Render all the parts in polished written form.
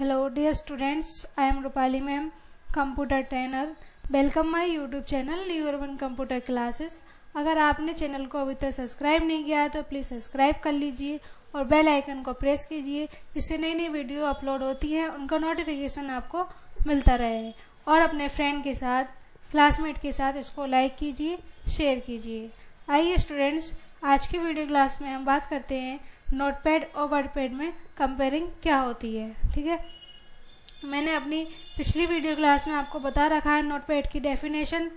Hello dear students, I am Rupali ma'am, computer trainer. Welcome my YouTube channel New Arban computer classes. अगर आपने channel को अभी तक subscribe नहीं किया है तो प्लीज सब्सक्राइब कर लीजिए और बेल आइकन को प्रेस कीजिए, जिससे नई नई वीडियो अपलोड होती है उनका नोटिफिकेशन आपको मिलता रहे। और अपने फ्रेंड के साथ, क्लासमेट के साथ इसको लाइक कीजिए, शेयर कीजिए। आइए स्टूडेंट्स, आज की वीडियो क्लास में हम बात करते हैं नोटपैड और वर्डपैड में कंपेयरिंग क्या होती है। ठीक है, मैंने अपनी पिछली वीडियो क्लास में आपको बता रखा है नोटपैड की डेफिनेशन,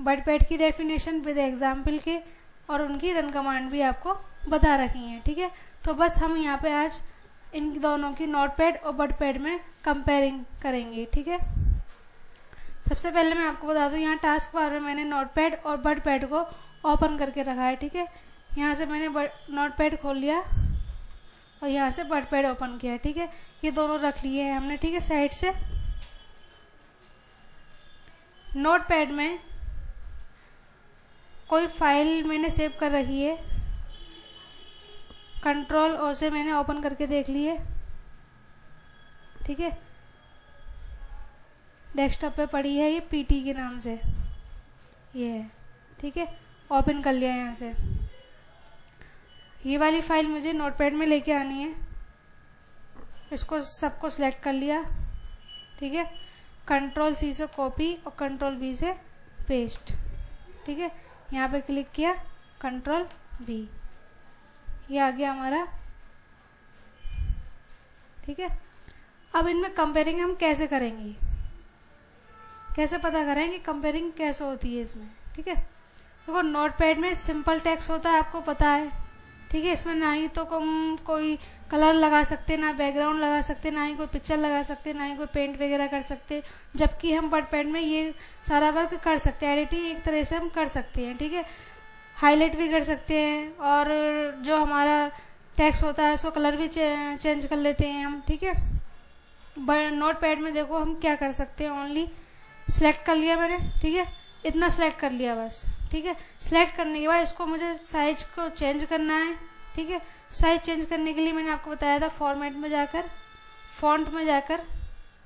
वर्डपैड की डेफिनेशन विद एग्जाम्पल के, और उनकी रन कमांड भी आपको बता रखी है। ठीक है, तो बस हम यहाँ पे आज इन दोनों की नोटपैड और वर्डपैड में कंपेयरिंग करेंगे। ठीक है, सबसे पहले मैं आपको बता दूं, यहाँ टास्क बार में मैंने नोटपैड और वर्डपैड को ओपन करके रखा है। ठीक है, यहाँ से मैंने नोटपैड खोल लिया और यहाँ से वर्डपैड ओपन किया। ठीक है, ये दोनों रख लिए हैं हमने। ठीक है, साइड से नोटपैड में कोई फाइल मैंने सेव कर रखी है, कंट्रोल ओ से मैंने ओपन करके देख ली है। ठीक है, डेस्कटॉप पे पड़ी है, ये पीटी के नाम से ये है। ठीक है, ओपन कर लिया यहाँ से। ये वाली फाइल मुझे नोटपैड में लेके आनी है, इसको सबको सिलेक्ट कर लिया। ठीक है, कंट्रोल सी से कॉपी और कंट्रोल बी से पेस्ट। ठीक है, यहाँ पे क्लिक किया, कंट्रोल बी, ये आ गया हमारा। ठीक है, अब इनमें कंपेयरिंग हम कैसे करेंगे, कैसे पता करेंगे कंपेयरिंग कैसे होती है इसमें। ठीक है, देखो नोटपैड में सिंपल टेक्स्ट होता है, आपको पता है। ठीक है, इसमें ना ही तो कोई कलर लगा सकते, ना बैकग्राउंड लगा सकते, ना ही कोई पिक्चर लगा सकते, ना ही कोई पेंट वगैरह कर सकते। जबकि हम वर्डपैड में ये सारा वर्क कर सकते हैं, एडिटिंग एक तरह से हम कर सकते हैं। ठीक है, हाईलाइट भी कर सकते हैं और जो हमारा टेक्स्ट होता है उसको कलर भी चेंज कर लेते हैं हम। ठीक है, नोटपैड में देखो हम क्या कर सकते हैं, ओनली सिलेक्ट कर लिया मैंने। ठीक है, इतना सेलेक्ट कर लिया बस। ठीक है, सेलेक्ट करने के बाद इसको मुझे साइज को चेंज करना है। ठीक है, साइज चेंज करने के लिए मैंने आपको बताया था फॉर्मेट में जाकर, फॉन्ट में जाकर,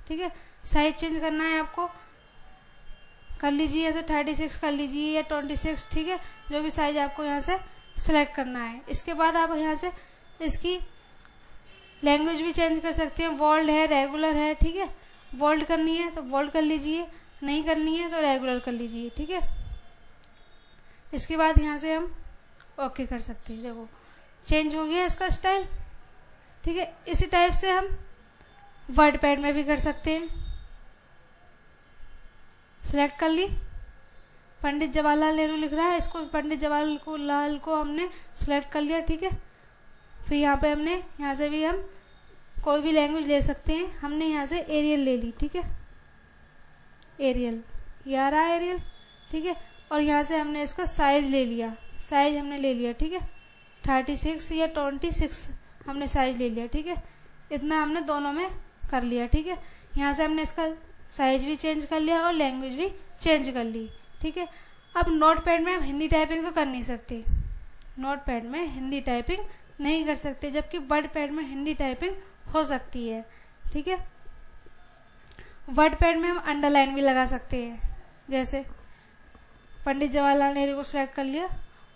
ठीक है, साइज चेंज करना है आपको। कर लीजिए, ऐसे 36 कर लीजिए या 26। ठीक है, जो भी साइज आपको यहाँ से सेलेक्ट करना है। इसके बाद आप यहाँ से इसकी लैंग्वेज भी चेंज कर सकते हैं, वर्ल्ड है, रेगुलर है। ठीक है, वर्ल्ड करनी है तो वर्ल्ड कर लीजिए, नहीं करनी है तो रेगुलर कर लीजिए। ठीक है, इसके बाद यहाँ से हम ओके कर सकते हैं। देखो चेंज हो गया इसका स्टाइल। ठीक है, इसी टाइप से हम वर्डपैड में भी कर सकते हैं। सिलेक्ट कर ली, पंडित जवाहरलाल नेहरू लिख रहा है, इसको पंडित जवाहरलाल को हमने सिलेक्ट कर लिया। ठीक है, फिर यहाँ पे हमने यहाँ से भी हम कोई भी लैंग्वेज ले सकते हैं। हमने यहाँ से एरियल ले ली। ठीक है, एरियल, ये आ रहा है एरियल। ठीक है, और यहाँ से हमने इसका साइज ले लिया, साइज हमने ले लिया। ठीक है, 36 या 26 हमने साइज ले लिया। ठीक है, इतना हमने दोनों में कर लिया। ठीक है, यहाँ से हमने इसका साइज भी चेंज कर लिया और लैंग्वेज भी चेंज कर ली। ठीक है, अब नोटपैड में हम हिंदी टाइपिंग तो कर नहीं सकते, नोटपैड में हिंदी टाइपिंग नहीं कर सकते, जबकि वर्डपैड में हिंदी टाइपिंग हो सकती है। ठीक है, वर्डपैड में हम अंडरलाइन भी लगा सकते हैं, जैसे पंडित जवाहरलाल नेहरू को सिलेक्ट कर लिया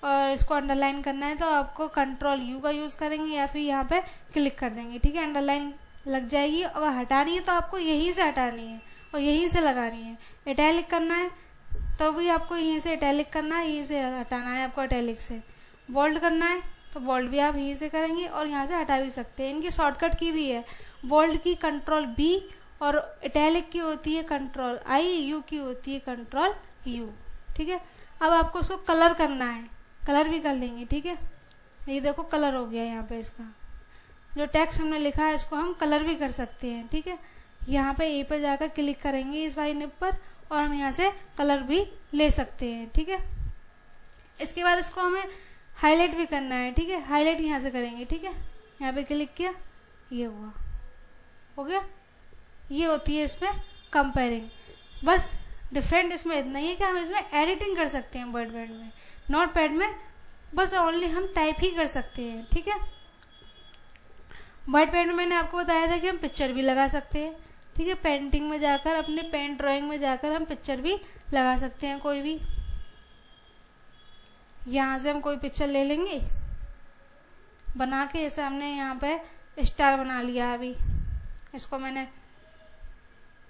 और इसको अंडरलाइन करना है तो आपको कंट्रोल यू का यूज करेंगे या फिर यहाँ पे क्लिक कर देंगे। ठीक है, अंडरलाइन लग जाएगी। अगर हटानी है तो आपको यहीं से हटानी है और यहीं से लगानी है। इटैलिक करना है तो भी आपको यहीं से इटैलिक करना है, यहीं से हटाना है आपको इटैलिक से। बोल्ड करना है तो बोल्ड भी आप यहीं से करेंगे और यहाँ से हटा भी सकते हैं। इनकी शॉर्टकट की भी है, बोल्ड की कंट्रोल बी और इटैलिक की होती है कंट्रोल आई, यू की होती है कंट्रोल यू। ठीक है, अब आपको उसको कलर करना है, कलर भी कर लेंगे। ठीक है, ये देखो कलर हो गया यहाँ पे, इसका जो टेक्स्ट हमने लिखा है इसको हम कलर भी कर सकते हैं। ठीक है, यहाँ पे ए पर जाकर क्लिक करेंगे इस वाली निब पर और हम यहाँ से कलर भी ले सकते हैं। ठीक है, इसके बाद इसको हमें हाईलाइट भी करना है। ठीक है, हाईलाइट यहाँ से करेंगे। ठीक है, यहाँ पे क्लिक किया, ये हुआ, हो गया। ये होती है इसमें कंपेयरिंग। बस डिफरेंट इसमें इतना ही है कि हम इसमें एडिटिंग कर सकते हैं वर्डपैड में, नोटपैड में बस ओनली हम टाइप ही कर सकते हैं। ठीक है, वर्डपैड में मैंने आपको बताया था कि हम पिक्चर भी लगा सकते हैं, ठीक है। पेंटिंग में जाकर, अपने पेंट ड्राइंग में जाकर हम पिक्चर भी लगा सकते हैं, कोई भी। यहाँ से हम कोई पिक्चर ले लेंगे बना के, जैसे हमने यहाँ पे स्टार बना लिया। अभी इसको मैंने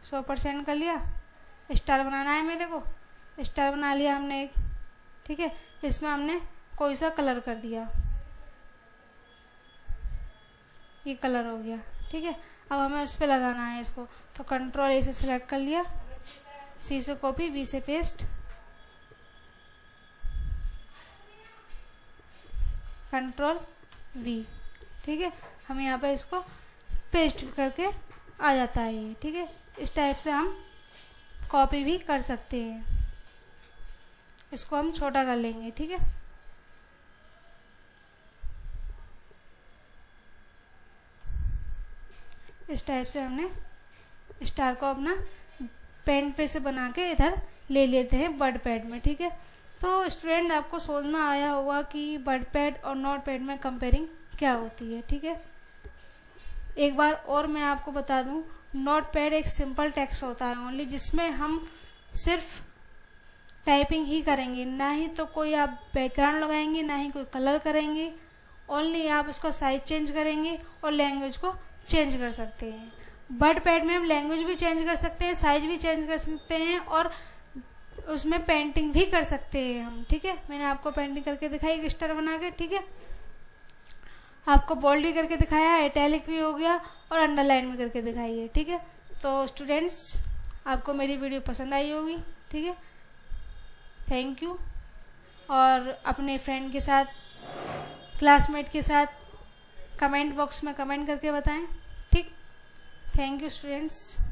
100% कर लिया, स्टार बनाना है मेरे को, स्टार बना लिया हमने एक, ठीक है। इसमें हमने कोई सा कलर कर दिया, ये कलर हो गया, ठीक है। अब हमें उस पर लगाना है इसको, तो कंट्रोल ए से सिलेक्ट कर लिया, सी से कॉपी, बी से पेस्ट, कंट्रोल वी, ठीक है। हम यहाँ पर इसको पेस्ट करके आ जाता है ये, ठीक है। इस टाइप से हम कॉपी भी कर सकते हैं। इसको हम छोटा कर लेंगे, ठीक है। इस टाइप से हमने स्टार को अपना पेन पे से बना के इधर ले लेते हैं वर्डपैड में, ठीक है। तो स्टूडेंट आपको समझ में आया होगा कि वर्डपैड और नोटपैड में कंपेयरिंग क्या होती है, ठीक है। एक बार और मैं आपको बता दूं, नोटपैड एक सिंपल टेक्स्ट होता है ओनली, जिसमें हम सिर्फ टाइपिंग ही करेंगे, ना ही तो कोई आप बैकग्राउंड लगाएंगे, ना ही कोई कलर करेंगे। ओनली आप उसका साइज चेंज करेंगे और लैंग्वेज को चेंज कर सकते हैं। वर्डपैड में हम लैंग्वेज भी चेंज कर सकते हैं, साइज भी चेंज कर सकते हैं और उसमें पेंटिंग भी कर सकते हैं हम, ठीक है। मैंने आपको पेंटिंग करके दिखाई एक स्टार बना के, ठीक है। आपको बोल्ड भी करके दिखाया, इटैलिक भी हो गया और अंडरलाइन भी करके दिखाई है, ठीक है। तो स्टूडेंट्स आपको मेरी वीडियो पसंद आई होगी, ठीक है। Thank you. और अपने फ्रेंड के साथ, क्लासमेट के साथ कमेंट बॉक्स में कमेंट करके बताएं, ठीक। Thank you students.